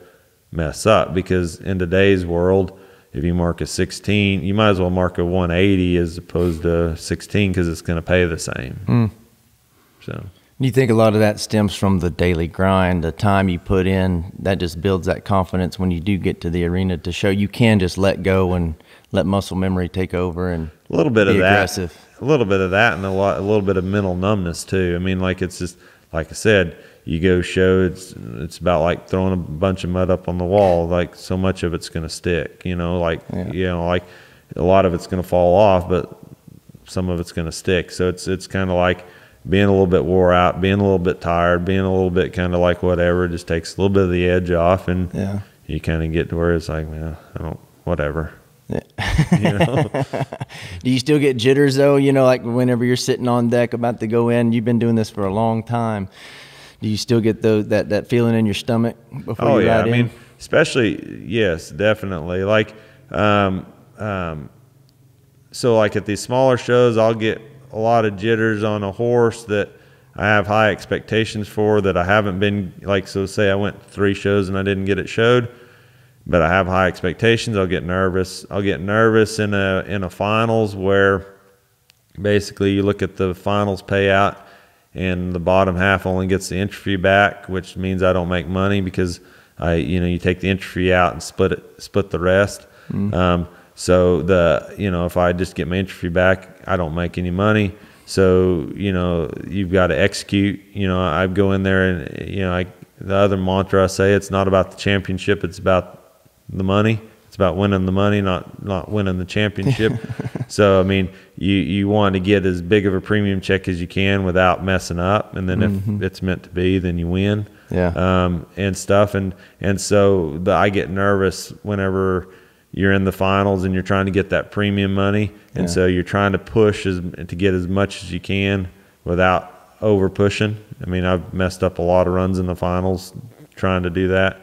mess up, because in today's world, if you mark a 16, you might as well mark a 180 as opposed to 16 because it's going to pay the same. Mm. So you think a lot of that stems from the daily grind, the time you put in, that just builds that confidence when you do get to the arena to show you can just let go and let muscle memory take over and a little bit of that, aggressive. A little bit of that and a little bit of mental numbness too. I mean, like it's just, like I said, you go show, it's about like throwing a bunch of mud up on the wall. Like so much of it's going to stick, you know, like, yeah. You know, like a lot of it's going to fall off, but some of it's going to stick. So it's kind of like being a little bit wore out, being a little bit tired, being a little bit kind of like whatever, it just takes a little bit of the edge off and yeah. You kind of get to where it's like, man, I don't, whatever. Yeah. You know? Do you still get jitters though? You know, like whenever you're sitting on deck about to go in, you've been doing this for a long time. Do you still get that feeling in your stomach before you ride in? Oh yeah, I mean, especially, yes, definitely. Like, so like at these smaller shows, I'll get a lot of jitters on a horse that I have high expectations for that I haven't been, like, so say I went to 3 shows and I didn't get it showed, but I have high expectations. I'll get nervous. I'll get nervous in a finals where basically you look at the finals payout and the bottom half only gets the entry fee back, which means I don't make money because you take the entry fee out and split the rest. Mm. So if I just get my entry fee back, I don't make any money. So, you've got to execute, I go in there and, the other mantra I say, it's not about the championship. It's about the money. It's about winning the money, not winning the championship. So, I mean, you want to get as big of a premium check as you can without messing up. And then if it's meant to be, then you win. Yeah. And stuff. And so I get nervous whenever you're in the finals and you're trying to get that premium money. And so you're trying to push to get as much as you can without over pushing. I mean, I've messed up a lot of runs in the finals trying to do that.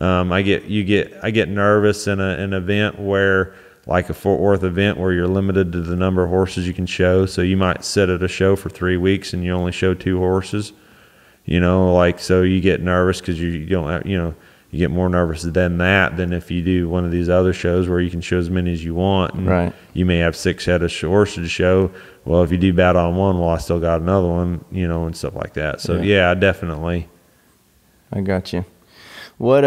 I get nervous in an event where, like a Fort Worth event, where you're limited to the number of horses you can show. So you might sit at a show for 3 weeks and you only show 2 horses. So you get nervous because you don't have, you get more nervous than that than if you do one of these other shows where you can show as many as you want. And right. You may have 6 head of horses to show. Well, if you do bad on one, well, I still got another one, and stuff like that. So, yeah definitely. I got you. What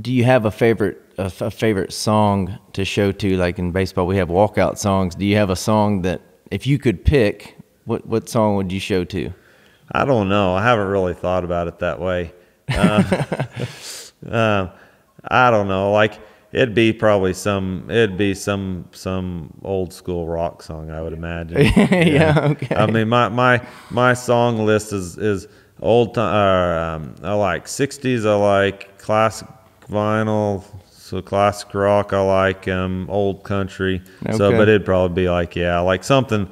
do you have a favorite song to show to? Like in baseball, we have walkout songs. Do you have a song that, if you could pick, what song would you show to? I don't know. I haven't really thought about it that way. I don't know. Like it'd be probably some old school rock song, I would imagine. Yeah. Okay. I mean, my song list is old time. I like 60s. I like classic vinyl. So classic rock. I like old country. Okay. So, but it'd probably be like something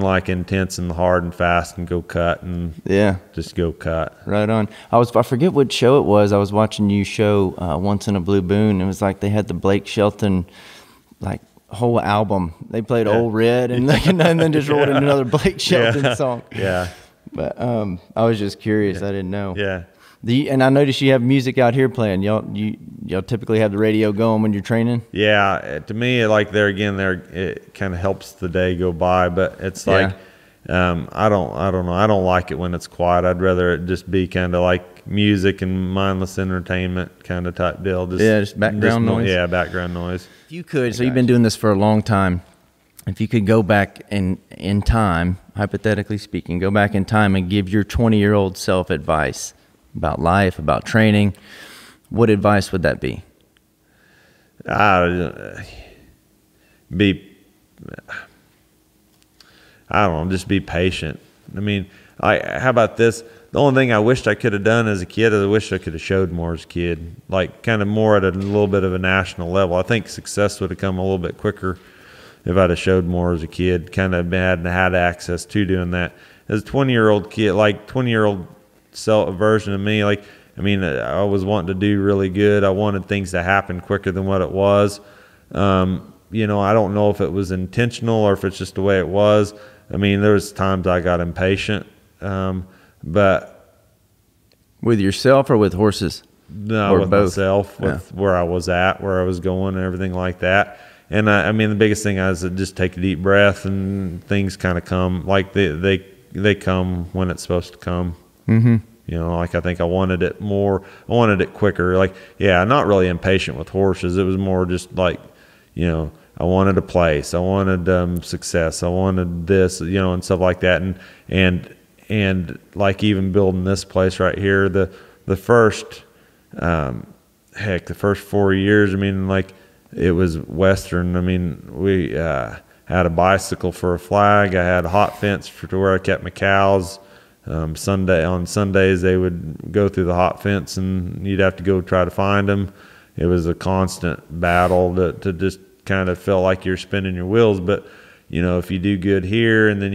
like intense and hard and fast and go cut and just go cut. Right on. I forget what show it was. I was watching you show Once in a Blu Boon. It was like they had the Blake Shelton like whole album. They played Old Red and then just rolled in another Blake Shelton song. Yeah. But I was just curious. I didn't know. Yeah. And I noticed you have music out here playing. Y'all typically have the radio going when you're training? Yeah. To me, like it kind of helps the day go by, but it's like, I don't know. I don't like it when it's quiet. I'd rather it just be kind of like music and mindless entertainment kind of type deal. Just background noise. Yeah, background noise. If you could, you've been doing this for a long time. If you could go back in time, hypothetically speaking, go back in time and give your 20-year-old self advice about life, about training, what advice would that be? I don't know, just be patient. I mean, how about this? The only thing I wished I could have done as a kid is I wish I could have showed more as a kid, like kind of more at a little bit of a national level. I think success would have come a little bit quicker if I'd have showed more as a kid, kind of had access to doing that. As a 20-year-old kid, like 20-year-old version of me, like, I mean, I was wanting to do really good. I wanted things to happen quicker than what it was. I don't know if it was intentional or if it's just the way it was. I mean, there was times I got impatient, but with yourself or with horses? No, or with both. Myself, with where I was at, where I was going, and everything like that. And I mean, the biggest thing is to just take a deep breath, and things kind of come like they come when it's supposed to come. Mm-hmm. You know, like I think I wanted it more. I wanted it quicker. Like, yeah, I'm not really impatient with horses. It was more just like, you know, I wanted a place. I wanted success. I wanted this, you know, and stuff like that. And like even building this place right here, the first, the first 4 years, I mean, like it was Western. I mean, we had a bicycle for a flag. I had a hot fence to where I kept my cows. On Sundays, they would go through the hot fence and you'd have to go try to find them. It was a constant battle to just kind of feel like you're spinning your wheels. But, you know, if you do good here and then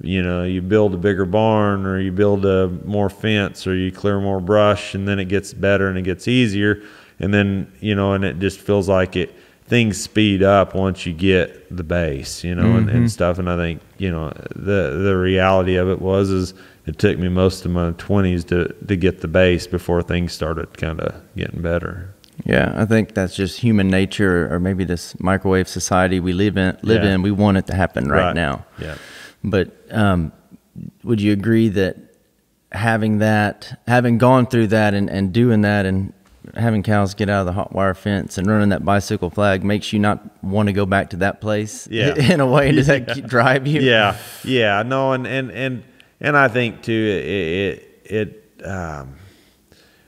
you know, you build a bigger barn or you build a more fence or you clear more brush, and then it gets better and it gets easier. And then, you know, and it just feels like things speed up once you get the base, you know, and stuff. And I think, you know, the reality of it is it took me most of my 20s to get the base before things started kind of getting better. Yeah, I think that's just human nature, or maybe this microwave society we live in. We want it to happen right now. Yeah. But would you agree that having gone through that and doing that and having cows get out of the hot wire fence and running that bicycle flag makes you not want to go back to that place in a way? Does that drive you? Yeah. No, and I think too,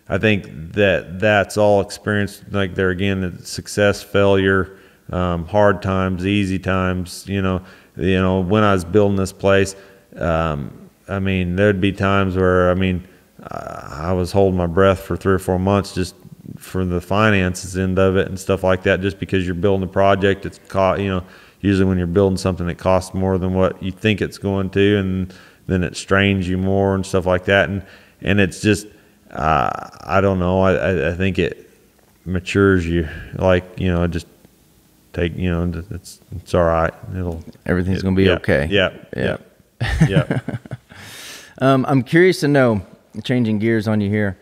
I think that's all experience. Like there again, success, failure, hard times, easy times, you know, when I was building this place, I mean, there'd be times where, I mean, I was holding my breath for 3 or 4 months just for the finances end of it and stuff like that, just because you're building a project. It's you know, usually when you're building something, it costs more than what you think it's going to, and then it strains you more and stuff like that. And it's just, I don't know. I think it matures you, like, you know, just take, you know, it's all right. Everything's going to be okay. Yeah. I'm curious to know, changing gears on you here.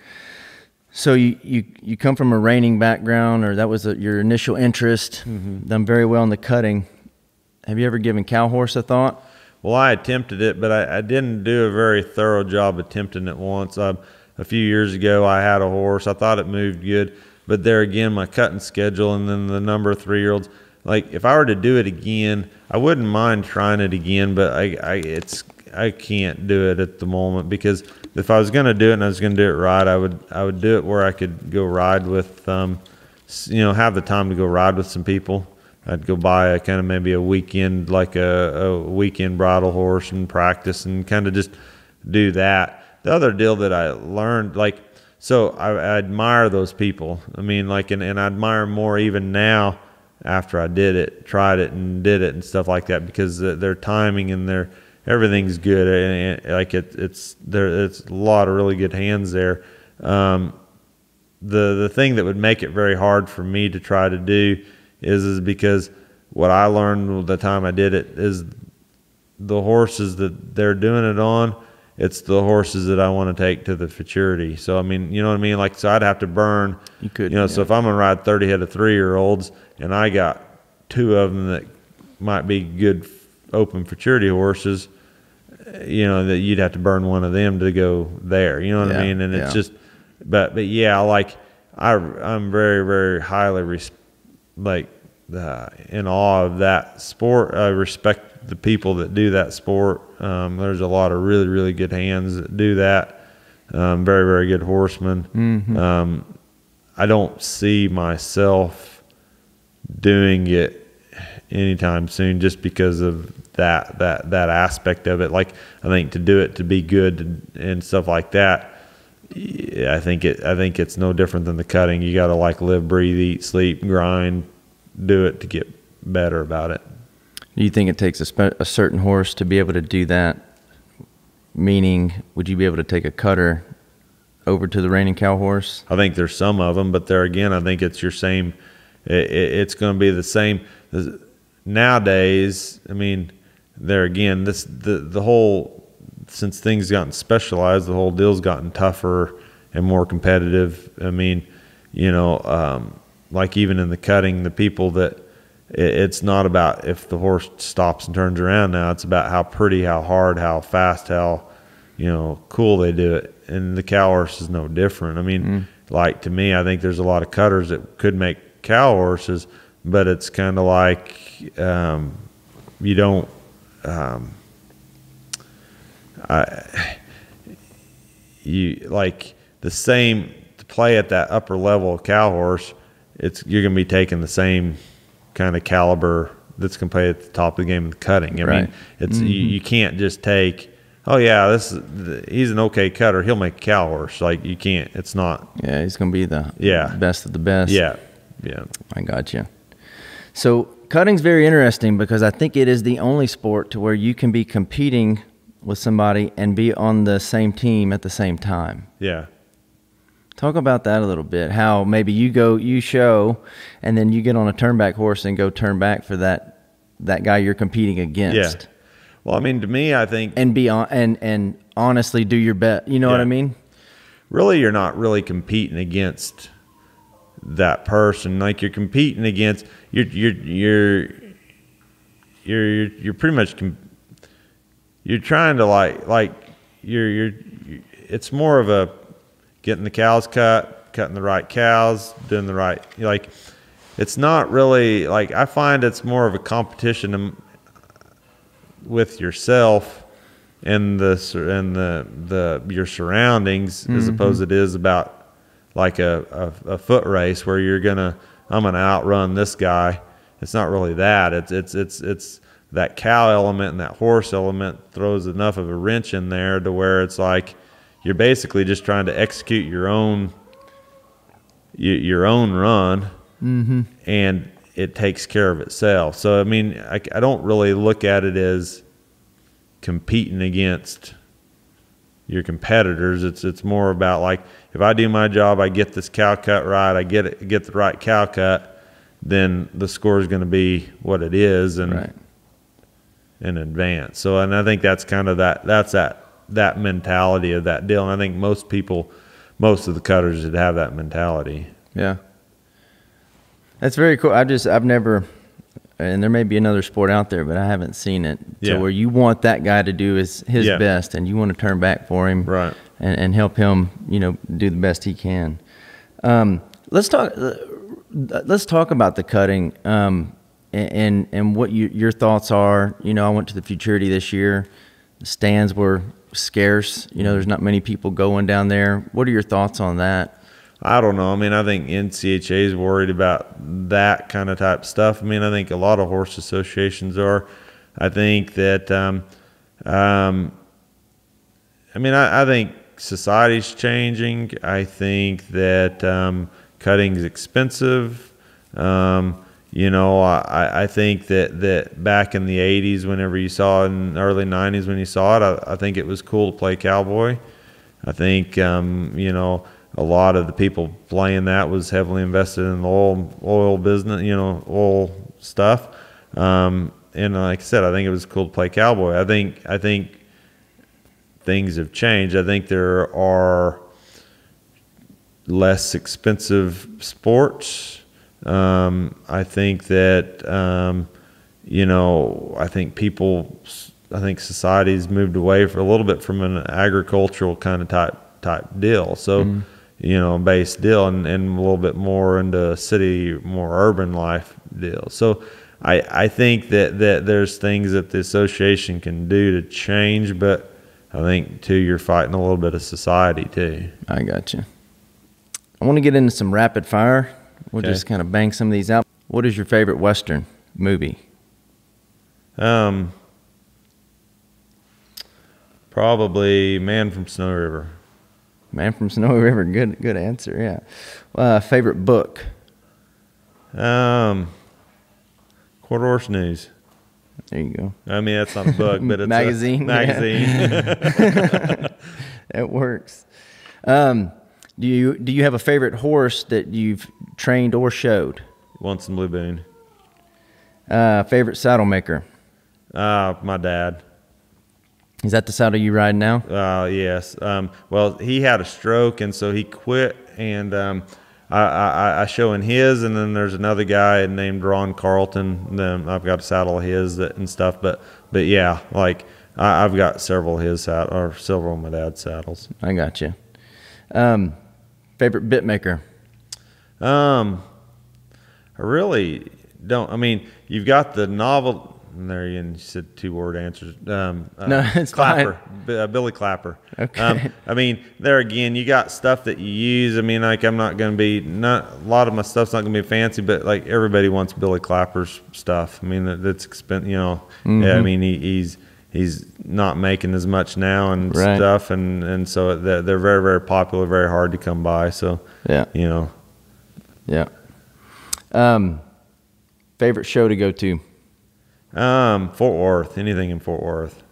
So you come from a reining background, or that was your initial interest. Done very well in the cutting. Have you ever given cow horse a thought? Well, I attempted it, but I didn't do a very thorough job attempting it once. A few years ago, I had a horse. I thought it moved good, but there again, my cutting schedule and then the number of 3-year-olds. Like if I were to do it again, I wouldn't mind trying it again, but I can't do it at the moment, because if I was going to do it and I was going to do it right, I would do it where I could go ride with, you know, have the time to go ride with some people. I'd go buy a kind of maybe a weekend, like a weekend bridle horse, and practice and kind of just do that. The other deal that I learned, like, so I admire those people. I mean, like, and I admire more even now after I tried it and did it and stuff like that, because their timing and their, everything's good, and like it's a lot of really good hands there. The thing that would make it very hard for me to try to do is because what I learned the time I did it is the horses that they're doing it on, it's the horses that I want to take to the futurity. So I mean, you know what I mean, like, so I'd have to burn, so if I'm gonna ride 30 head of 3-year-olds and I got 2 of them that might be good open futurity horses, you know, that you'd have to burn one of them to go there, you know what I mean? And it's just, but yeah, like I'm very, very highly in awe of that sport. I respect the people that do that sport. There's a lot of really, really good hands that do that. Very, very good horsemen. I don't see myself doing it anytime soon, just because of that aspect of it. Like I think to do it to be good and stuff like that, I think it's no different than the cutting. You got to like live, breathe, eat, sleep, grind, do it to get better about it. Do you think it takes a certain horse to be able to do that? Meaning, would you be able to take a cutter over to the reining cow horse? I think there's some of them, but there again, I think it's your same. It's going to be the same. Nowadays, I mean, there again, the whole, since things gotten specialized, the whole deal's gotten tougher and more competitive. I mean, you know, like even in the cutting, the people that it's not about if the horse stops and turns around now, it's about how pretty, how hard, how fast, how, you know, cool they do it. And the cow horse is no different. I mean, like to me, I think there's a lot of cutters that could make cow horses, but it's kind of like you don't you like the same to play at that upper level of cow horse. It's you're going to be taking the same kind of caliber that's going to play at the top of the game with cutting. I mean, it's you can't just take, oh yeah, this he's an okay cutter, he'll make a cow horse. Like you can't. It's not. Yeah, he's going to be the best of the best. Yeah, yeah. I got you. So cutting's very interesting because I think it is the only sport to where you can be competing with somebody and be on the same team at the same time. Yeah. Talk about that a little bit. How maybe you go, you show, and then you get on a turnback horse and go turn back for that guy you're competing against. Yeah. Well, I mean, to me, I think and honestly do your best. You know what I mean? Really, you're not really competing against that person. Like you're competing against you're pretty much you're trying to like you're it's more of a getting the cows cut, cutting the right cows, doing the right like. It's not really like I find it's more of a competition with yourself and your surroundings as opposed to it is about like a foot race where you're I'm gonna outrun this guy. It's not really that. It's that cow element and that horse element throws enough of a wrench in there to where it's like you're basically just trying to execute your own run, and it takes care of itself. So, I mean, I don't really look at it as competing against your competitors. It's more about like, if I do my job, I get this cow cut right, I get the right cow cut, then the score is going to be what it is and advance. So, and I think that's kind of that mentality of that deal. And I think most of the cutters would have that mentality. Yeah. That's very cool. I've never, and there may be another sport out there, but I haven't seen it. So where you want that guy to do is his best, and you want to turn back for him, right? And help him, you know, do the best he can. Let's talk about the cutting, and what your thoughts are. You know, I went to the Futurity this year. The stands were scarce. You know, there's not many people going down there. What are your thoughts on that? I don't know. I mean, I think NCHA is worried about that kind of type stuff. I mean, I think a lot of horse associations are. I think that, I mean, I think society's changing. I think that cutting's expensive. You know, I think that back in the 80s, whenever you saw it, in the early 90s when you saw it, I think it was cool to play cowboy. I think, you know, a lot of the people playing that was heavily invested in the oil business, you know, oil stuff. And like I said, I think it was cool to play cowboy. I think things have changed. I think there are less expensive sports. I think that, you know, I think society's moved away for a little bit from an agricultural kind of type deal. So, you know, base deal and a little bit more into city, more urban life deal. So I think that there's things that the association can do to change, but I think too, you're fighting a little bit of society too. I got you. I want to get into some rapid fire. We'll just kind of bang some of these out. What is your favorite Western movie? Probably Man from Snowy River. Man from Snowy River, good answer, yeah. Favorite book? Quarter Horse News. There you go. I mean, that's not a book, but it's magazine, a magazine. Yeah. It works. Do you have a favorite horse that you've trained or showed? Once in a Blu Boon. Favorite saddle maker? My dad. Is that the saddle you ride now? Yes. Well, he had a stroke, and so he quit, and I show in his, and then there's another guy named Ron Carlton, and then I've got a saddle of his that, and stuff, but yeah, like I've got several of his saddles, or several of my dad's saddles. I got you. Favorite bit maker? I really don't. I mean, you've got the novel. And there you said two-word answers. No, it's Clapper, Billy Clapper. Okay. I mean, there again, you got stuff that you use. I mean, like I'm not going to be a lot of my stuff's not going to be fancy, but like everybody wants Billy Clapper's stuff. I mean, that's expensive. You know, yeah. I mean, he's not making as much now and right. stuff, and so they're very very popular, very hard to come by. So yeah, you know, yeah. Favorite show to go to? Fort Worth, anything in Fort Worth.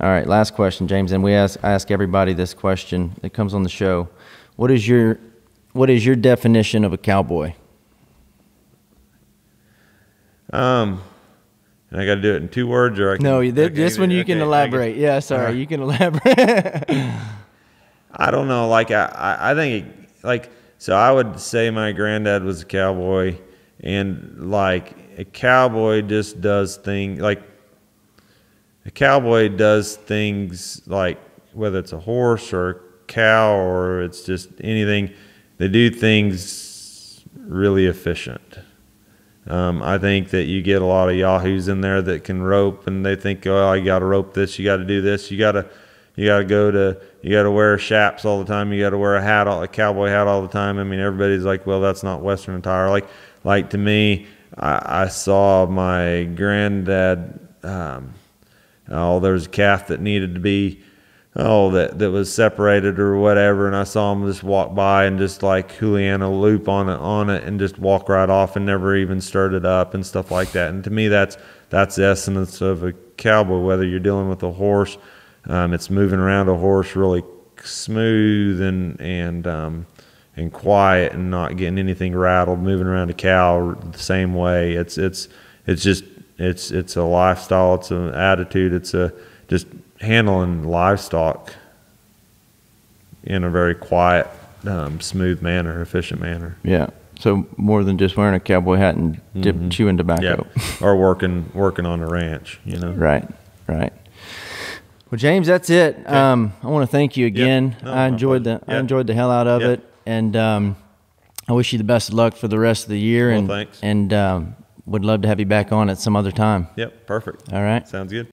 All right, last question, James, and I ask everybody this question that comes on the show. What is your definition of a cowboy? And I got to do it in two words, or I can, no, this one you can elaborate. Yeah, sorry, you can elaborate. I don't know, like I think like so I would say my granddad was a cowboy, and like a cowboy just does things like whether it's a horse or a cow or it's just anything, they do things really efficient. I think that you get a lot of yahoos in there that can rope, and they think, oh, I got to rope this, you got to do this, you got to wear chaps all the time, you got to wear a hat, a cowboy hat all the time. I mean, everybody's like, well, that's not Western attire. Like to me, I saw my granddad, there was a calf that needed to be, that was separated or whatever, and I saw him just walk by and just like Juliana loop on it and just walk right off and never even stirred it up and stuff like that. And to me, that's the essence of a cowboy, whether you're dealing with a horse, it's moving around a horse really smooth and quiet and not getting anything rattled, moving around a cow the same way. It's just a lifestyle, it's an attitude, it's a just handling livestock in a very quiet, smooth manner, efficient manner. Yeah. So more than just wearing a cowboy hat and chewing tobacco. Yeah. Or working on a ranch, you know. Right. Right. Well, James, that's it. Okay. I want to thank you again. Yep. No, I enjoyed the hell out of it. And I wish you the best of luck for the rest of the year. Well, thanks. And would love to have you back on at some other time. Yep, perfect. All right. Sounds good.